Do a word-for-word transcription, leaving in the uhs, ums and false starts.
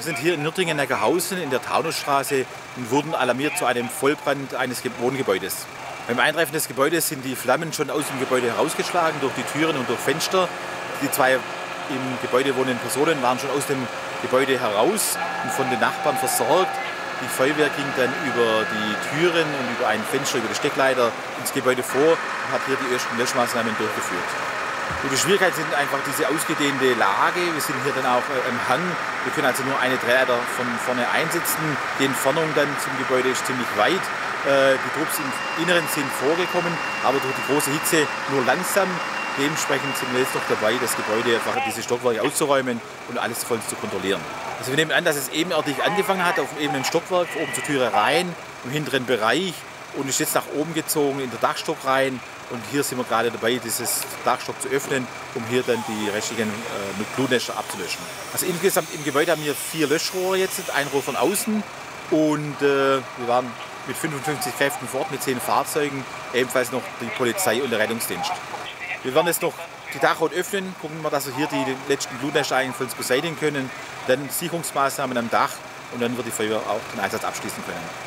Wir sind hier in Nürtingen-Neckarhausen in der Taunusstraße und wurden alarmiert zu einem Vollbrand eines Wohngebäudes. Beim Eintreffen des Gebäudes sind die Flammen schon aus dem Gebäude herausgeschlagen, durch die Türen und durch Fenster. Die zwei im Gebäude wohnenden Personen waren schon aus dem Gebäude heraus und von den Nachbarn versorgt. Die Feuerwehr ging dann über die Türen und über ein Fenster, über die Steckleiter ins Gebäude vor und hat hier die ersten Löschmaßnahmen durchgeführt. Und die Schwierigkeiten sind einfach diese ausgedehnte Lage. Wir sind hier dann auch im Hang. Wir können also nur eine Drehleiter von vorne einsetzen. Die Entfernung dann zum Gebäude ist ziemlich weit. Die Trupps im Inneren sind vorgekommen, aber durch die große Hitze nur langsam. Dementsprechend sind wir jetzt noch dabei, das Gebäude, einfach diese Stockwerke auszuräumen und alles voll zu kontrollieren. Also wir nehmen an, dass es ebenerdig angefangen hat, auf dem ebenen Stockwerk, oben zur Türe rein, im hinteren Bereich. Und ist jetzt nach oben gezogen in den Dachstock rein und hier sind wir gerade dabei, dieses Dachstock zu öffnen, um hier dann die restlichen äh, Glutnester abzulöschen. Also insgesamt im Gebäude haben wir vier Löschrohre jetzt, ein Rohr von außen und äh, wir waren mit fünfundfünfzig Kräften vor Ort, mit zehn Fahrzeugen, ebenfalls noch die Polizei und der Rettungsdienst. Wir werden jetzt noch die Dachhaut öffnen, gucken wir, dass wir hier die letzten Glutnester eigentlich von uns beseitigen können, dann Sicherungsmaßnahmen am Dach und dann wird die Feuerwehr auch den Einsatz abschließen können.